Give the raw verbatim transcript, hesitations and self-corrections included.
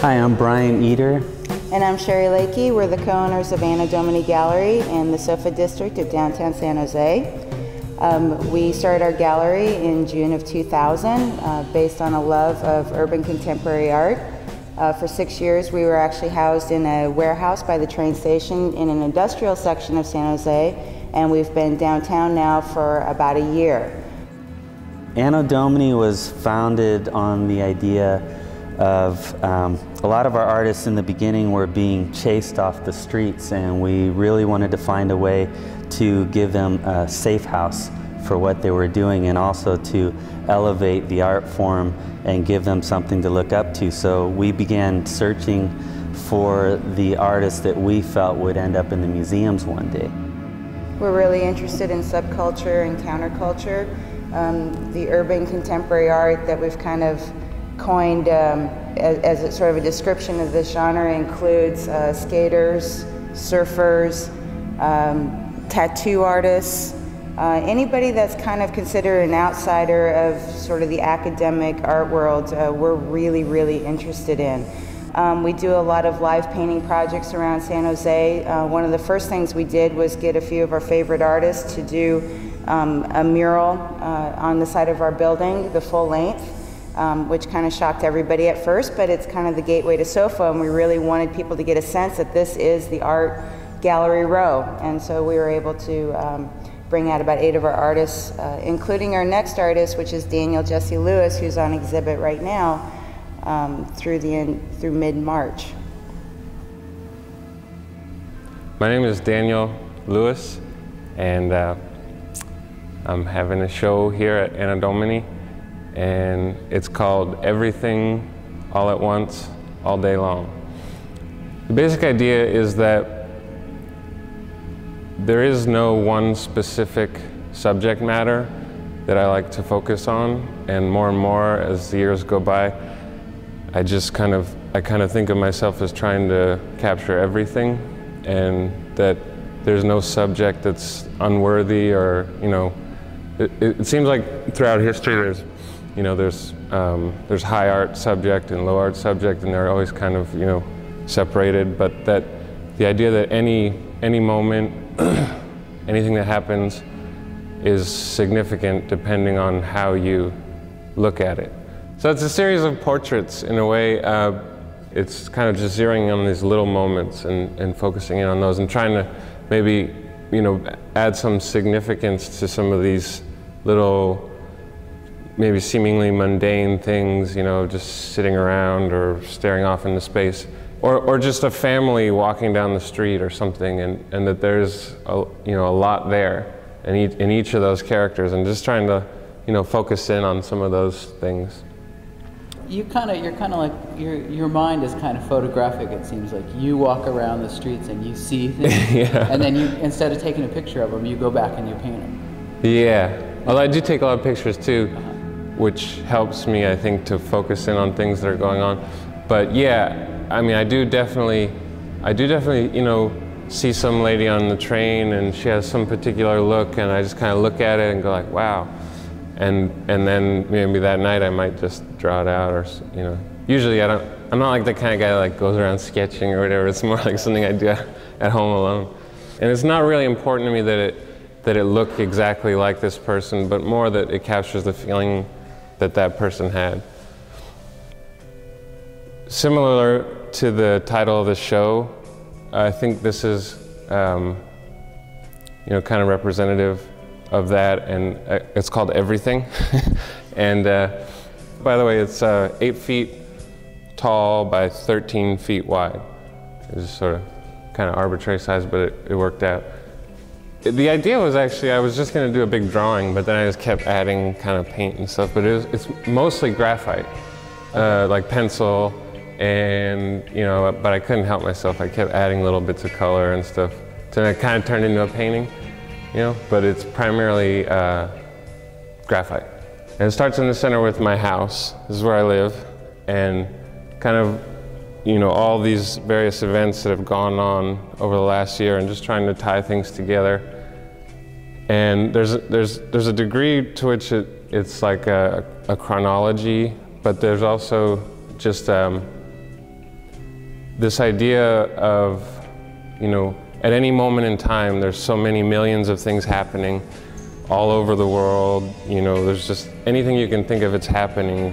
Hi, I'm Brian Eater. And I'm Sherry Lakey. We're the co-owners of Anno Domini Gallery in the SOFA district of downtown San Jose. Um, we started our gallery in June of two thousand uh, based on a love of urban contemporary art. Uh, for six years we were actually housed in a warehouse by the train station in an industrial section of San Jose, and we've been downtown now for about a year. Anno Domini was founded on the idea of um, a lot of our artists in the beginning were being chased off the streets, and we really wanted to find a way to give them a safe house for what they were doing, and also to elevate the art form and give them something to look up to. So we began searching for the artists that we felt would end up in the museums one day. We're really interested in subculture and counterculture, um, the urban contemporary art that we've kind of coined um, as, as a sort of a description of this genre includes uh, skaters, surfers, um, tattoo artists, uh, anybody that's kind of considered an outsider of sort of the academic art world. Uh, we're really, really interested in. Um, we do a lot of live painting projects around San Jose. Uh, one of the first things we did was get a few of our favorite artists to do um, a mural uh, on the side of our building, the full length. Um, which kind of shocked everybody at first, but it's kind of the gateway to SOFA, and we really wanted people to get a sense that this is the art gallery row. And so we were able to um, bring out about eight of our artists, uh, including our next artist, which is Daniel Jesse Lewis, who's on exhibit right now um, through the end, through mid-March. My name is Daniel Lewis, and uh, I'm having a show here at Anno Domini, and it's called Everything, All At Once, All Day Long. The basic idea is that there is no one specific subject matter that I like to focus on, and more and more as the years go by, I just kind of, I kind of think of myself as trying to capture everything, and that there's no subject that's unworthy or, you know, it, it seems like throughout history there's You know, there's, um, there's high art subject and low art subject, and they're always kind of, you know, separated, but that the idea that any, any moment, anything that happens is significant depending on how you look at it. So it's a series of portraits in a way. Uh, it's kind of just zeroing in on these little moments and, and focusing in on those and trying to maybe, you know, add some significance to some of these little maybe seemingly mundane things, you know, just sitting around or staring off into space, or, or just a family walking down the street or something, and, and that there's, a, you know, a lot there in each, in each of those characters, and just trying to, you know, focus in on some of those things. You kind of, you're kind of like, your, your mind is kind of photographic, it seems like. You walk around the streets and you see things, yeah. And then you, instead of taking a picture of them, you go back and you paint them. Yeah, although I do take a lot of pictures too. Uh-huh. Which helps me, I think, to focus in on things that are going on. But yeah, I mean, I do definitely, I do definitely, you know, see some lady on the train and she has some particular look, and I just kind of look at it and go like, wow. And, and then maybe that night I might just draw it out, or, you know. Usually I don't, I'm not like the kind of guy that like goes around sketching or whatever. It's more like something I do at home alone. And it's not really important to me that it, that it look exactly like this person, but more that it captures the feeling that that person had. Similar to the title of the show, I think this is, um, you know, kind of representative of that, and uh, it's called Everything. And uh, by the way, it's uh, eight feet tall by thirteen feet wide. It's just sort of kind of arbitrary size, but it, it worked out. The idea was actually, I was just going to do a big drawing, but then I just kept adding kind of paint and stuff, but it was, it's mostly graphite, uh, like pencil, and, you know, but I couldn't help myself. I kept adding little bits of color and stuff, so it kind of turned into a painting, you know, but it's primarily uh, graphite. And it starts in the center with my house. This is where I live, and kind of, you know, all these various events that have gone on over the last year, and just trying to tie things together. And there's a, there's, there's a degree to which it, it's like a, a chronology, but there's also just um, this idea of, you know, at any moment in time, there's so many millions of things happening all over the world. You know, there's just anything you can think of, it's happening.